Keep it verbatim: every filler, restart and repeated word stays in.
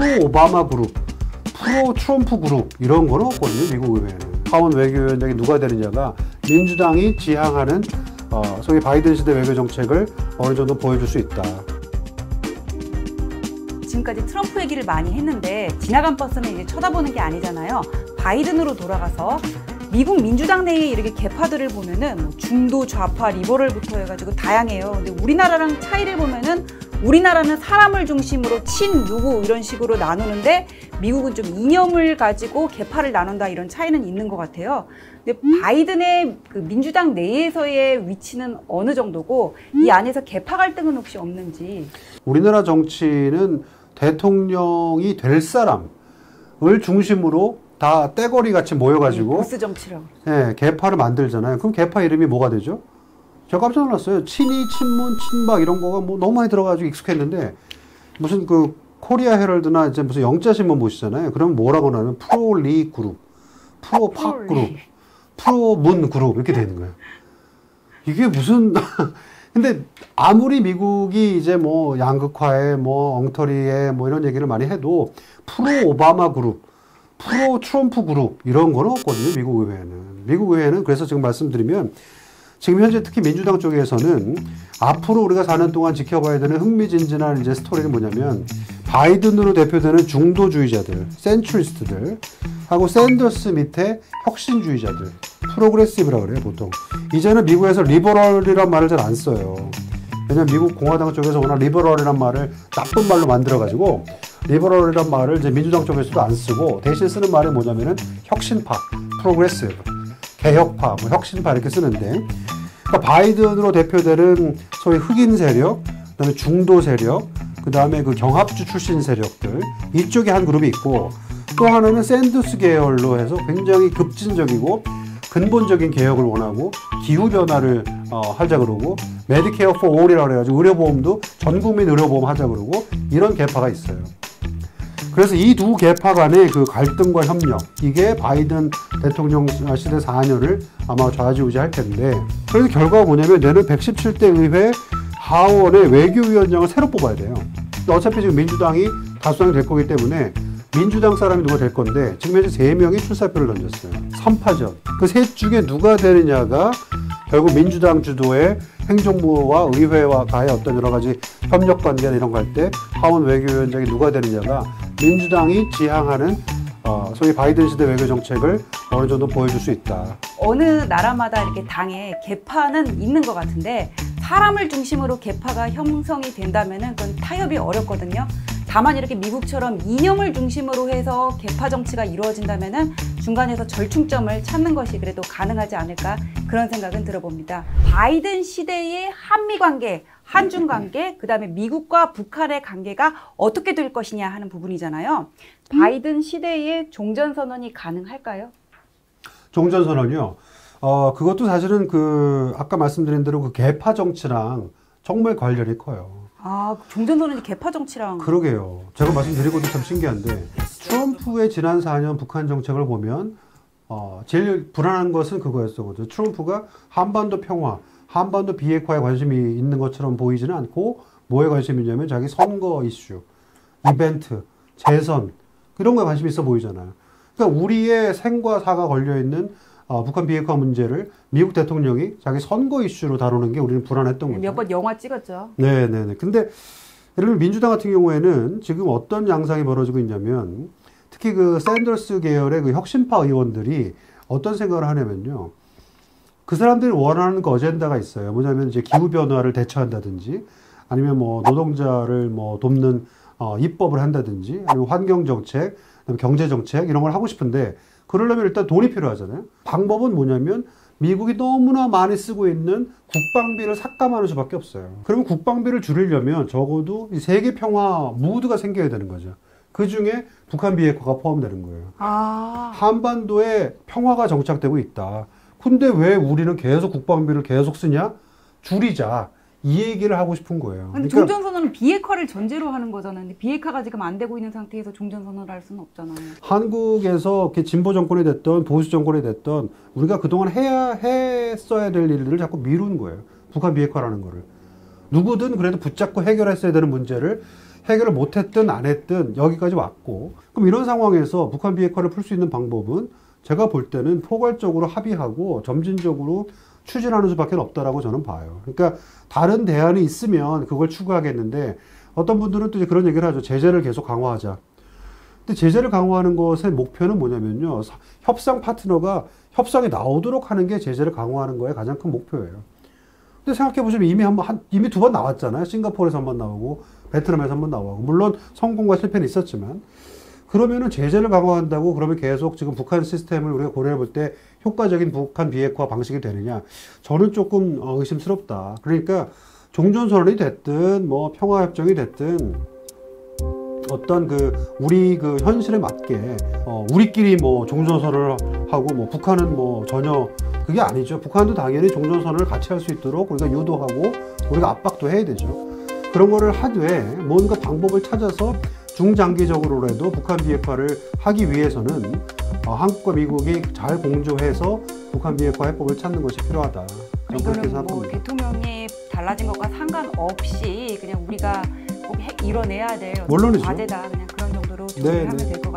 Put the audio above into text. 프로 오바마 그룹, 프로 트럼프 그룹 이런 건 없거든요. 미국 의회는. 하원 외교위원장이 누가 되느냐가 민주당이 지향하는 어, 소위 바이든 시대 외교 정책을 어느 정도 보여줄 수 있다. 지금까지 트럼프 얘기를 많이 했는데 지나간 버스는 이제 쳐다보는 게 아니잖아요. 바이든으로 돌아가서 미국 민주당 내에 이렇게 개파들을 보면은 중도, 좌파, 리버럴부터 해가지고 다양해요. 근데 우리나라랑 차이를 보면은 우리나라는 사람을 중심으로 친, 누구 이런 식으로 나누는데 미국은 좀 이념을 가지고 개파를 나눈다 이런 차이는 있는 것 같아요. 근데 바이든의 그 민주당 내에서의 위치는 어느 정도고 이 안에서 개파 갈등은 혹시 없는지. 우리나라 정치는 대통령이 될 사람을 중심으로 다 떼거리 같이 모여가지고 보스 정치라고. 예, 개파를 만들잖아요. 그럼 개파 이름이 뭐가 되죠? 제가 깜짝 놀랐어요. 친이, 친문, 친박 이런 거가 뭐 너무 많이 들어가지고 익숙했는데 무슨 그 코리아 헤럴드나 이제 무슨 영자신문 보시잖아요. 그러면 뭐라고 나면 프로리 그룹, 프로팍 그룹, 프로문 그룹 이렇게 되는 거예요. 이게 무슨 근데 아무리 미국이 이제 뭐 양극화에 뭐 엉터리에 뭐 이런 얘기를 많이 해도 프로 오바마 그룹, 프로 트럼프 그룹 이런 건 없거든요. 미국 의회는. 미국 의회는 그래서 지금 말씀드리면 지금 현재 특히 민주당 쪽에서는 앞으로 우리가 사는 동안 지켜봐야 되는 흥미진진한 이제 스토리는 뭐냐면 바이든으로 대표되는 중도주의자들, 센츄리스트들 하고 샌더스 밑에 혁신주의자들, 프로그레시브라고 그래요 보통. 이제는 미국에서 리버럴이란 말을 잘 안 써요. 왜냐면 미국 공화당 쪽에서 워낙 리버럴이란 말을 나쁜 말로 만들어가지고 리버럴이란 말을 이제 민주당 쪽에서도 안 쓰고 대신 쓰는 말이 뭐냐면은 혁신파, 프로그레시브. 개혁파, 뭐 혁신파 이렇게 쓰는데 그러니까 바이든으로 대표되는 소위 흑인 세력, 그다음에 중도 세력, 그다음에 그 경합주 출신 세력들 이쪽에 한 그룹이 있고 또 하나는 샌더스 계열로 해서 굉장히 급진적이고 근본적인 개혁을 원하고 기후변화를 어, 하자 그러고 메디케어 포 올이라고 그래가지고 의료보험도 전국민 의료보험 하자 그러고 이런 개파가 있어요. 그래서 이 두 계파 간의 그 갈등과 협력 이게 바이든 대통령 시대 사 년을 아마 좌지우지할 텐데 그래서 결과가 뭐냐면 내년 백십칠 대 의회 하원의 외교위원장을 새로 뽑아야 돼요. 근데 어차피 지금 민주당이 다수당이 될 거기 때문에 민주당 사람이 누가 될 건데 지금 현재 세 명이 출사표를 던졌어요. 삼 파전. 그 셋 중에 누가 되느냐가 결국 민주당 주도의 행정부와 의회와의 어떤 여러 가지 협력 관계나 이런 거 할 때 하원 외교위원장이 누가 되느냐가 민주당이 지향하는 어, 소위 바이든 시대 외교 정책을 어느 정도 보여줄 수 있다. 어느 나라마다 이렇게 당에 개파는 있는 것 같은데 사람을 중심으로 개파가 형성이 된다면은 그건 타협이 어렵거든요. 다만 이렇게 미국처럼 이념을 중심으로 해서 개파 정치가 이루어진다면은 중간에서 절충점을 찾는 것이 그래도 가능하지 않을까 그런 생각은 들어봅니다. 바이든 시대의 한미 관계, 한중 관계, 그다음에 미국과 북한의 관계가 어떻게 될 것이냐 하는 부분이잖아요. 바이든 시대의 종전선언이 가능할까요? 종전선언이요? 어, 그것도 사실은 그 아까 말씀드린 대로 그 개파 정치랑 정말 관련이 커요. 아, 종전선언이 개파 정치랑. 그러게요. 제가 말씀드리고도 참 신기한데 트럼프의 지난 사 년 북한 정책을 보면 어, 제일 불안한 것은 그거였었거든요. 트럼프가 한반도 평화, 한반도 비핵화에 관심이 있는 것처럼 보이지는 않고 뭐에 관심이 있냐면 자기 선거 이슈, 이벤트, 재선 이런 거에 관심이 있어 보이잖아요. 그러니까 우리의 생과 사가 걸려있는 어, 북한 비핵화 문제를 미국 대통령이 자기 선거 이슈로 다루는 게 우리는 불안했던 거죠. 몇 번 영화 찍었죠. 네네네. 근데 예를 들면 민주당 같은 경우에는 지금 어떤 양상이 벌어지고 있냐면 특히 그 샌더스 계열의 그 혁신파 의원들이 어떤 생각을 하냐면요. 그 사람들이 원하는 그 어젠다가 있어요. 뭐냐면 이제 기후변화를 대처한다든지 아니면 뭐 노동자를 뭐 돕는 어, 입법을 한다든지 아니면 환경정책, 경제정책 이런 걸 하고 싶은데 그러려면 일단 돈이 필요하잖아요. 방법은 뭐냐면 미국이 너무나 많이 쓰고 있는 국방비를 삭감하는 수밖에 없어요. 그러면 국방비를 줄이려면 적어도 이 세계 평화 무드가 생겨야 되는 거죠. 그 중에 북한 비핵화가 포함되는 거예요. 아... 한반도에 평화가 정착되고 있다. 근데 왜 우리는 계속 국방비를 계속 쓰냐? 줄이자. 이 얘기를 하고 싶은 거예요. 근데 그러니까 종전선언은 비핵화를 전제로 하는 거잖아요. 근데 비핵화가 지금 안 되고 있는 상태에서 종전선언을 할 수는 없잖아요. 한국에서 이렇게 진보 정권이 됐던 보수 정권이 됐던 우리가 그동안 해야 했어야 될 일들을 자꾸 미룬 거예요. 북한 비핵화라는 거를. 누구든 그래도 붙잡고 해결했어야 되는 문제를 해결을 못했든 안 했든 여기까지 왔고, 그럼 이런 상황에서 북한 비핵화를 풀 수 있는 방법은 제가 볼 때는 포괄적으로 합의하고 점진적으로 추진하는 수밖에 없다라고 저는 봐요. 그러니까 다른 대안이 있으면 그걸 추구하겠는데, 어떤 분들은 또 이제 그런 얘기를 하죠. 제재를 계속 강화하자. 근데 제재를 강화하는 것의 목표는 뭐냐면요, 협상 파트너가 협상에 나오도록 하는 게 제재를 강화하는 거에 가장 큰 목표예요. 근데 생각해보시면 이미 한 번, 한, 이미 두 번 나왔잖아요. 싱가포르에서 한 번 나오고, 베트남에서 한 번 나오고, 물론 성공과 실패는 있었지만, 그러면은 제재를 강화한다고 그러면 계속 지금 북한 시스템을 우리가 고려해볼 때 효과적인 북한 비핵화 방식이 되느냐, 저는 조금 의심스럽다. 그러니까 종전선언이 됐든 뭐 평화협정이 됐든 어떤 그 우리 그 현실에 맞게 어 우리끼리 뭐 종전선언을 하고 뭐 북한은 뭐 전혀 그게 아니죠. 북한도 당연히 종전선언을 같이 할 수 있도록 우리가 유도하고 우리가 압박도 해야 되죠. 그런 거를 하되 뭔가 방법을 찾아서 중장기적으로라도 북한 비핵화를 하기 위해서는 어 한국과 미국이 잘 공조해서 북한 비핵화 해법을 찾는 것이 필요하다. 그거는 뭐 대통령이 달라진 것과 상관없이 그냥 우리가 꼭 이뤄내야 될 과제다, 그냥 그런 정도로 정리하면 될 것 같아요.